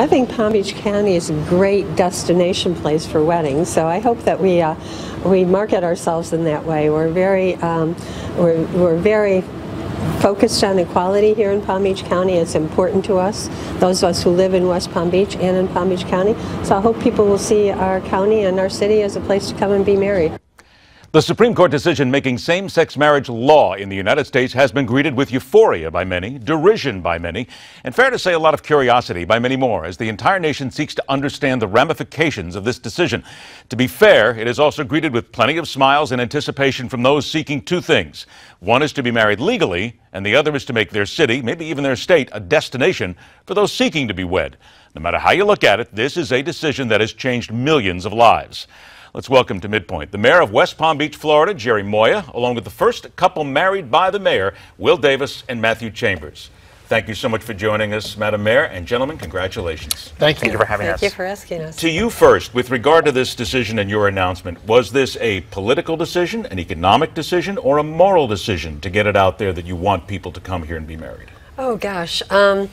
I think Palm Beach County is a great destination place for weddings, so I hope that we market ourselves in that way. We're very focused on equality here in Palm Beach County. It's important to us, those of us who live in West Palm Beach and in Palm Beach County. So I hope people will see our county and our city as a place to come and be married. The Supreme Court decision making same-sex marriage law in the United States has been greeted with euphoria by many, derision by many, and fair to say a lot of curiosity by many more as the entire nation seeks to understand the ramifications of this decision. To be fair, it is also greeted with plenty of smiles and anticipation from those seeking two things. One is to be married legally, and the other is to make their city, maybe even their state, a destination for those seeking to be wed. No matter how you look at it, this is a decision that has changed millions of lives. Let's welcome to Midpoint the mayor of West Palm Beach, Florida, Jeri Muoio, along with the first couple married by the mayor, Will Davis and Matthew Chambers. Thank you so much for joining us, Madam Mayor, and gentlemen, congratulations. Thank you for having us. Thank you for asking us. To you first, with regard to this decision and your announcement, was this a political decision, an economic decision, or a moral decision to get it out there that you want people to come here and be married? Oh, gosh. I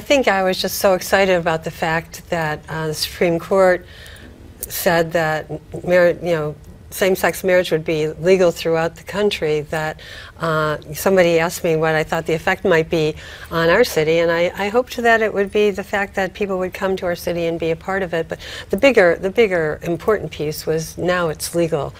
think I was just so excited about the fact that the Supreme Court said that same-sex marriage would be legal throughout the country, that somebody asked me what I thought the effect might be on our city, and I hoped that it would be the fact that people would come to our city and be a part of it. But the bigger important piece was now it's legal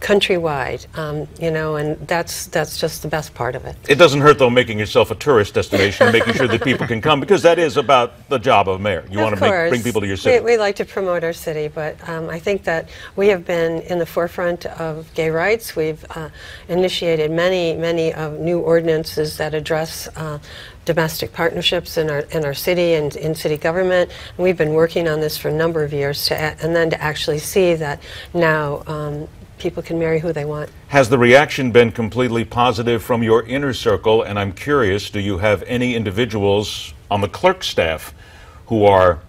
countrywide, and that's just the best part of it. It doesn't hurt, though, making yourself a tourist destination and making sure that people can come, because that is about the job of a mayor. You want to bring people to your city. We like to promote our city, but I think that we have been in the forefront of gay rights. We've initiated many new ordinances that address domestic partnerships in our city and in city government. And we've been working on this for a number of years, and then to actually see that now people can marry who they want. Has the reaction been completely positive from your inner circle? And I'm curious, do you have any individuals on the clerk staff who are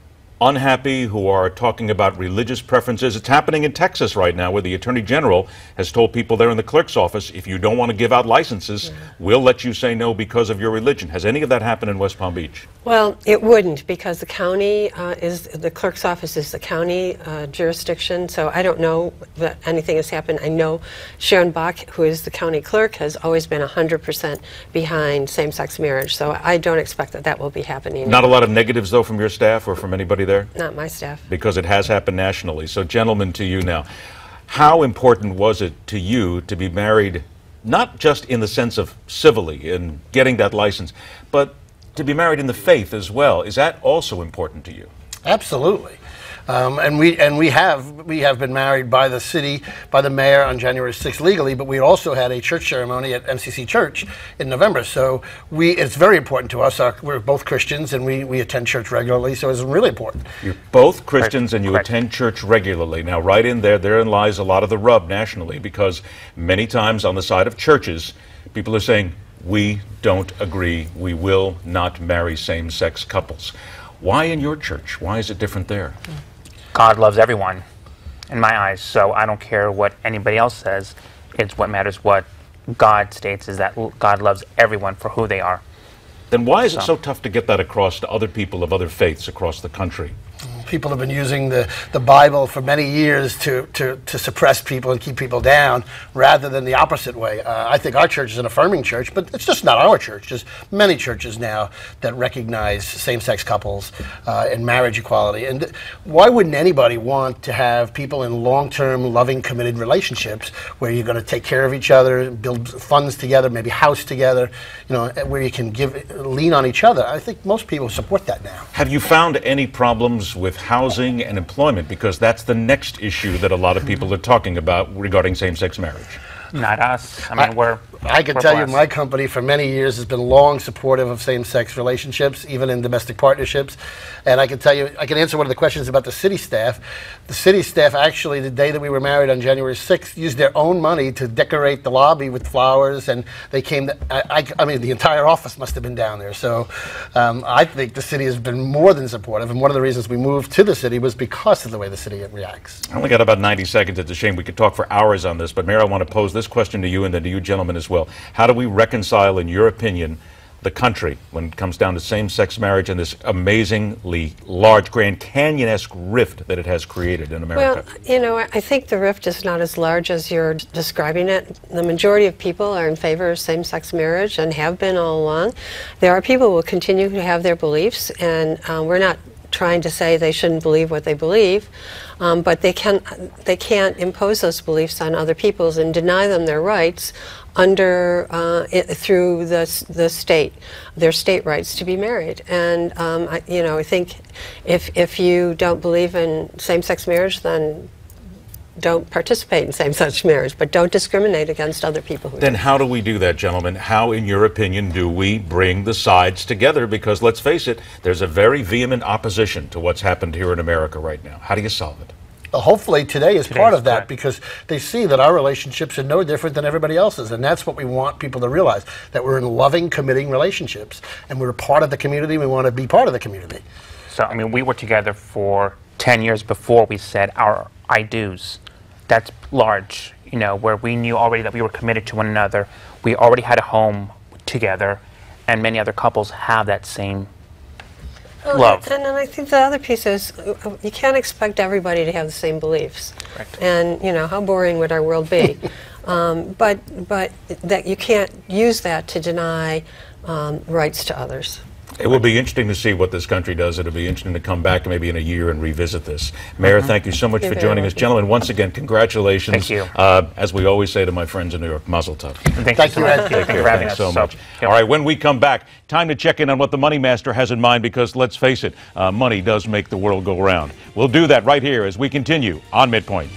unhappy, who are talking about religious preferences? It's happening in Texas right now, where the Attorney General has told people there in the clerk's office, if you don't want to give out licenses, we'll let you say no because of your religion. Has any of that happened in West Palm Beach? Well, it wouldn't, because the county the clerk's office is the county jurisdiction, so I don't know that anything has happened. I know Sharon Bach, who is the county clerk, has always been 100% behind same-sex marriage, so I don't expect that will be happening. Not a lot of negatives, though, from your staff or from anybody there? Not my staff. Because it has happened nationally. So, gentlemen, to you now. How important was it to you to be married, not just in the sense of civilly and getting that license, but to be married in the faith as well? Is that also important to you? Absolutely. And we have been married by the city, by the mayor on January 6th legally, but we also had a church ceremony at MCC Church in November. So it's very important to us. We're both Christians, and we attend church regularly, so it's really important. You're both Christians, and you attend church regularly. Now, right in there, therein lies a lot of the rub nationally, because many times on the side of churches, people are saying, we don't agree, we will not marry same-sex couples. Why in your church? Why is it different there? God loves everyone, in my eyes, so I don't care what anybody else says. It's what matters. What God states is that God loves everyone for who they are. Then why is it so tough to get that across to other people of other faiths across the country? People have been using the Bible for many years to suppress people and keep people down, rather than the opposite way. I think our church is an affirming church, but it's just not our church. There's many churches now that recognize same-sex couples and marriage equality. And why wouldn't anybody want to have people in long-term, loving, committed relationships where you're going to take care of each other, build funds together, maybe house together, where you can lean on each other? I think most people support that now. Have you found any problems with housing and employment, because that's the next issue that a lot of people are talking about regarding same-sex marriage? Not us. I mean, I can tell you my company for many years has been long supportive of same-sex relationships, even in domestic partnerships. And I can tell you, I can answer one of the questions about the city staff. The city staff actually, the day that we were married on January 6th, used their own money to decorate the lobby with flowers, and they came to, I mean, the entire office must have been down there. So I think the city has been more than supportive, and one of the reasons we moved to the city was because of the way the city reacts. I only got about 90 seconds. It's a shame we could talk for hours on this, but Mayor, I want to pose this question to you and then to you gentlemen as well. How do we reconcile, in your opinion, the country when it comes down to same-sex marriage and this amazingly large Grand Canyon-esque rift that it has created in America? Well, you know, I think the rift is not as large as you're describing it. The majority of people are in favor of same-sex marriage and have been all along. There are people who will continue to have their beliefs, and we're not trying to say they shouldn't believe what they believe, but they can't impose those beliefs on other peoples and deny them their rights under through the state, their state rights to be married. And I think if you don't believe in same-sex marriage, then don't participate in same-sex marriage, but don't discriminate against other people. Then how do we do that, gentlemen? How, in your opinion, do we bring the sides together? Because let's face it, there's a very vehement opposition to what's happened here in America right now. How do you solve it? Hopefully today is part of that, because they see that our relationships are no different than everybody else's, and that's what we want people to realize, that we're in loving, committing relationships, and we're part of the community. We want to be part of the community. So, I mean, we were together for 10 years before we said our I do's. That's large, you know, where we knew already that we were committed to one another. We already had a home together, and many other couples have that same love. And then I think the other piece is you can't expect everybody to have the same beliefs. Correct. And, you know, how boring would our world be? but that you can't use that to deny rights to others. It will be interesting to see what this country does. It'll be interesting to come back maybe in a year and revisit this. Mayor, thank you so much for joining us. Gentlemen, once again, congratulations. Thank you. As we always say to my friends in New York, mazel tov. Thank you for having us. Thanks so much. All right, when we come back, time to check in on what the Money Master has in mind, because let's face it, money does make the world go round. We'll do that right here as we continue on Midpoint.